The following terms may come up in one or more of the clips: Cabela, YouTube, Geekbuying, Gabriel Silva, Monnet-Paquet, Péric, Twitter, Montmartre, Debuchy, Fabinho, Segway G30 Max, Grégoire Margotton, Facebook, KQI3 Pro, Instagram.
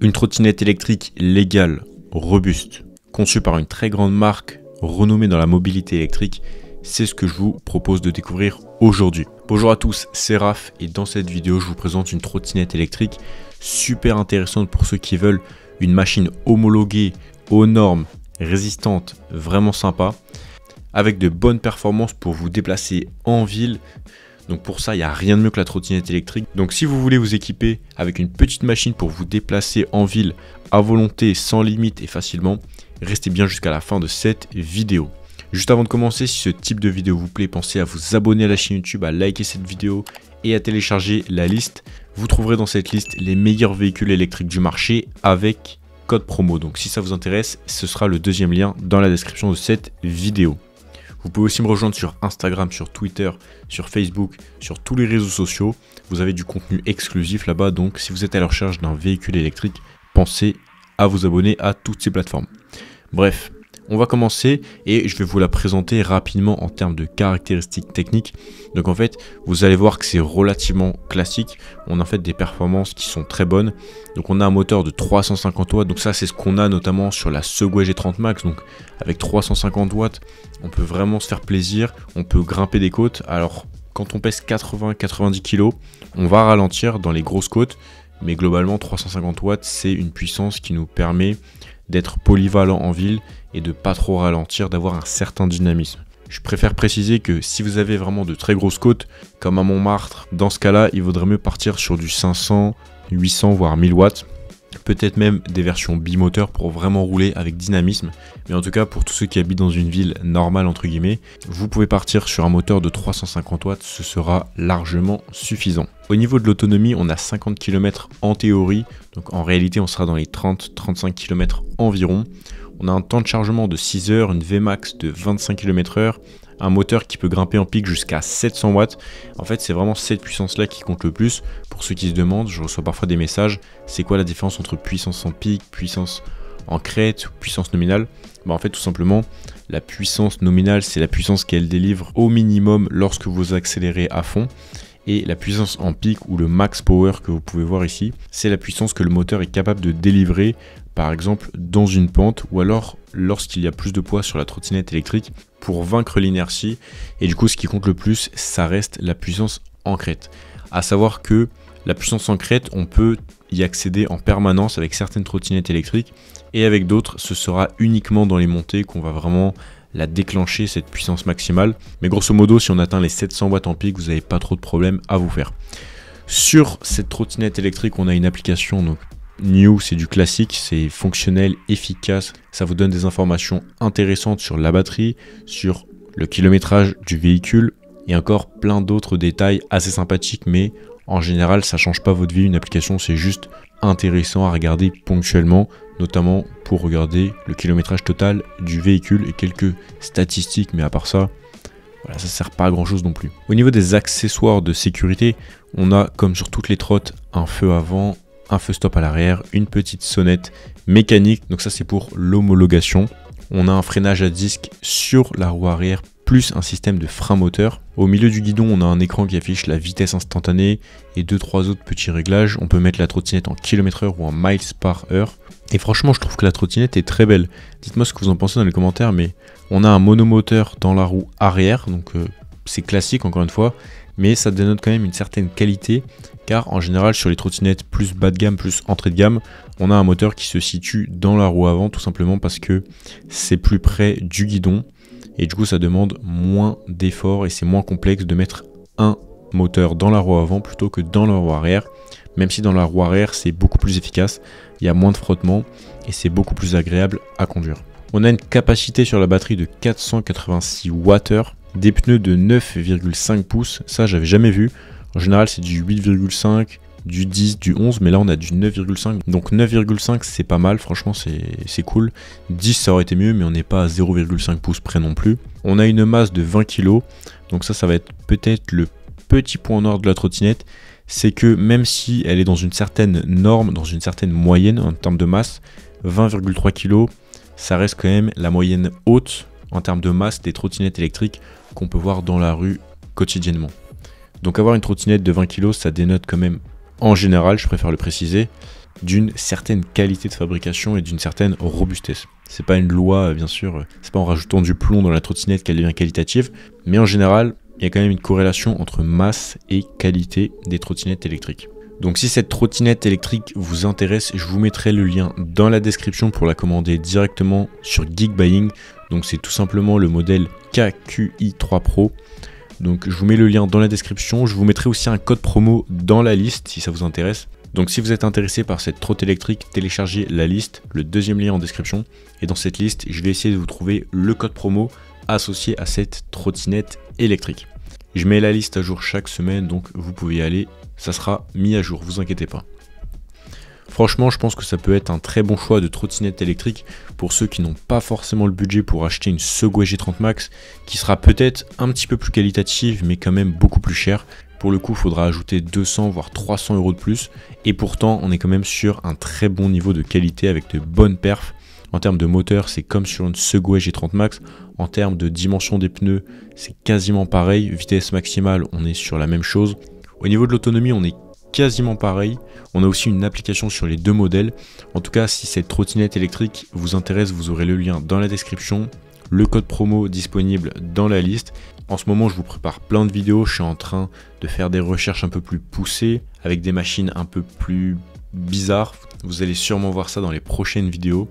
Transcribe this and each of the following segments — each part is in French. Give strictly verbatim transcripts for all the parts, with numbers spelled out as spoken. Une trottinette électrique légale, robuste, conçue par une très grande marque renommée dans la mobilité électrique, c'est ce que je vous propose de découvrir aujourd'hui. Bonjour à tous, c'est Raph et dans cette vidéo je vous présente une trottinette électrique super intéressante pour ceux qui veulent une machine homologuée, aux normes, résistante, vraiment sympa, avec de bonnes performances pour vous déplacer en ville. Donc pour ça, il n'y a rien de mieux que la trottinette électrique. Donc si vous voulez vous équiper avec une petite machine pour vous déplacer en ville à volonté, sans limite et facilement, restez bien jusqu'à la fin de cette vidéo. Juste avant de commencer, si ce type de vidéo vous plaît, pensez à vous abonner à la chaîne YouTube, à liker cette vidéo et à télécharger la liste. Vous trouverez dans cette liste les meilleurs véhicules électriques du marché avec code promo. Donc si ça vous intéresse, ce sera le deuxième lien dans la description de cette vidéo. Vous pouvez aussi me rejoindre sur Instagram, sur Twitter, sur Facebook, sur tous les réseaux sociaux. Vous avez du contenu exclusif là-bas, donc si vous êtes à la recherche d'un véhicule électrique, pensez à vous abonner à toutes ces plateformes. Bref, on va commencer et je vais vous la présenter rapidement en termes de caractéristiques techniques. Donc en fait, vous allez voir que c'est relativement classique. On a en fait des performances qui sont très bonnes. Donc on a un moteur de trois cent cinquante watts. Donc ça, c'est ce qu'on a notamment sur la Segway G trente Max. Donc avec trois cent cinquante watts, on peut vraiment se faire plaisir. On peut grimper des côtes. Alors quand on pèse quatre-vingts à quatre-vingt-dix kilos, on va ralentir dans les grosses côtes. Mais globalement, trois cent cinquante watts, c'est une puissance qui nous permet d'être polyvalent en ville et de pas trop ralentir, d'avoir un certain dynamisme. Je préfère préciser que si vous avez vraiment de très grosses côtes, comme à Montmartre, dans ce cas-là, il vaudrait mieux partir sur du cinq cents, huit cents, voire mille watts. Peut-être même des versions bimoteurs pour vraiment rouler avec dynamisme. Mais en tout cas, pour tous ceux qui habitent dans une ville normale, entre guillemets, vous pouvez partir sur un moteur de trois cent cinquante watts, ce sera largement suffisant. Au niveau de l'autonomie, on a cinquante kilomètres en théorie. Donc en réalité, on sera dans les trente à trente-cinq kilomètres environ. On a un temps de chargement de six heures, une V max de vingt-cinq kilomètres heure, un moteur qui peut grimper en pic jusqu'à sept cents watts. En fait, c'est vraiment cette puissance-là qui compte le plus. Pour ceux qui se demandent, je reçois parfois des messages, c'est quoi la différence entre puissance en pic, puissance en crête, puissance nominale? Bah en fait, tout simplement, la puissance nominale, c'est la puissance qu'elle délivre au minimum lorsque vous accélérez à fond. Et la puissance en pic ou le max power que vous pouvez voir ici, c'est la puissance que le moteur est capable de délivrer, par exemple dans une pente ou alors lorsqu'il y a plus de poids sur la trottinette électrique pour vaincre l'inertie. Et du coup, ce qui compte le plus, ça reste la puissance en crête. À savoir que la puissance en crête, on peut y accéder en permanence avec certaines trottinettes électriques et avec d'autres, ce sera uniquement dans les montées qu'on va vraiment la déclencher, cette puissance maximale. Mais grosso modo, si on atteint les sept cents watts en pic, vous n'avez pas trop de problèmes à vous faire. Sur cette trottinette électrique, on a une application, donc New, c'est du classique, c'est fonctionnel, efficace. Ça vous donne des informations intéressantes sur la batterie, sur le kilométrage du véhicule et encore plein d'autres détails assez sympathiques. Mais en général, ça ne change pas votre vie. Une application, c'est juste intéressant à regarder ponctuellement, notamment pour regarder le kilométrage total du véhicule et quelques statistiques, mais à part ça, voilà, ça ne sert pas à grand chose non plus. Au niveau des accessoires de sécurité, on a comme sur toutes les trottes un feu avant, un feu stop à l'arrière, une petite sonnette mécanique, donc ça c'est pour l'homologation. On a un freinage à disque sur la roue arrière plus un système de frein moteur. Au milieu du guidon, on a un écran qui affiche la vitesse instantanée et deux trois autres petits réglages. On peut mettre la trottinette en kilomètres heure ou en miles par heure. Et franchement, je trouve que la trottinette est très belle. Dites-moi ce que vous en pensez dans les commentaires, mais on a un monomoteur dans la roue arrière, donc euh, c'est classique encore une fois, mais ça dénote quand même une certaine qualité, car en général, sur les trottinettes plus bas de gamme, plus entrée de gamme, on a un moteur qui se situe dans la roue avant, tout simplement parce que c'est plus près du guidon. Et du coup, ça demande moins d'efforts et c'est moins complexe de mettre un moteur dans la roue avant plutôt que dans la roue arrière. Même si dans la roue arrière, c'est beaucoup plus efficace, il y a moins de frottement et c'est beaucoup plus agréable à conduire. On a une capacité sur la batterie de quatre cent quatre-vingt-six watts heure, des pneus de neuf virgule cinq pouces, ça j'avais jamais vu. En général, c'est du huit virgule cinq, du dix, du onze, mais là on a du neuf virgule cinq. Donc neuf virgule cinq, c'est pas mal, franchement c'est cool. dix, ça aurait été mieux, mais on n'est pas à zéro virgule cinq pouces près non plus. On a une masse de vingt kilos, donc ça, ça va être peut-être le petit point noir de la trottinette. C'est que même si elle est dans une certaine norme, dans une certaine moyenne en termes de masse, vingt virgule trois kilos, ça reste quand même la moyenne haute en termes de masse des trottinettes électriques qu'on peut voir dans la rue quotidiennement. Donc avoir une trottinette de vingt kilos, ça dénote quand même en général, je préfère le préciser, d'une certaine qualité de fabrication et d'une certaine robustesse. C'est pas une loi, bien sûr, c'est pas en rajoutant du plomb dans la trottinette qu'elle devient qualitative, mais en général, il y a quand même une corrélation entre masse et qualité des trottinettes électriques. Donc si cette trottinette électrique vous intéresse, je vous mettrai le lien dans la description pour la commander directement sur Geekbuying. Donc c'est tout simplement le modèle K Q I trois Pro. Donc je vous mets le lien dans la description, je vous mettrai aussi un code promo dans la liste si ça vous intéresse. Donc si vous êtes intéressé par cette trotte électrique, téléchargez la liste, le deuxième lien en description. Et dans cette liste, je vais essayer de vous trouver le code promo associé à cette trottinette électrique. Je mets la liste à jour chaque semaine, donc vous pouvez y aller, ça sera mis à jour, vous inquiétez pas. Franchement, je pense que ça peut être un très bon choix de trottinette électrique pour ceux qui n'ont pas forcément le budget pour acheter une Segway G trente Max, qui sera peut-être un petit peu plus qualitative, mais quand même beaucoup plus chère. Pour le coup, il faudra ajouter deux cents voire trois cents euros de plus, et pourtant, on est quand même sur un très bon niveau de qualité avec de bonnes perfs. En termes de moteur, c'est comme sur une Segway G trente Max. En termes de dimension des pneus, c'est quasiment pareil. Vitesse maximale, on est sur la même chose. Au niveau de l'autonomie, on est quasiment pareil. On a aussi une application sur les deux modèles. En tout cas, si cette trottinette électrique vous intéresse, vous aurez le lien dans la description, le code promo disponible dans la liste. En ce moment, je vous prépare plein de vidéos. Je suis en train de faire des recherches un peu plus poussées avec des machines un peu plus bizarres. Vous allez sûrement voir ça dans les prochaines vidéos.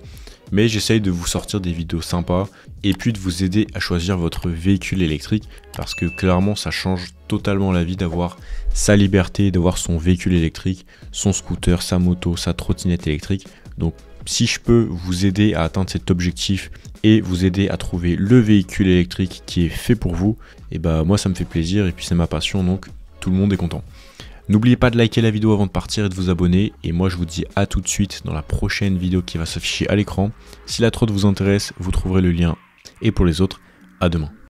Mais j'essaye de vous sortir des vidéos sympas et puis de vous aider à choisir votre véhicule électrique, parce que clairement ça change totalement la vie d'avoir sa liberté, d'avoir son véhicule électrique, son scooter, sa moto, sa trottinette électrique. Donc si je peux vous aider à atteindre cet objectif et vous aider à trouver le véhicule électrique qui est fait pour vous, et bah moi ça me fait plaisir et puis c'est ma passion, donc tout le monde est content. N'oubliez pas de liker la vidéo avant de partir et de vous abonner. Et moi, je vous dis à tout de suite dans la prochaine vidéo qui va s'afficher à l'écran. Si la trotte vous intéresse, vous trouverez le lien. Et pour les autres, à demain.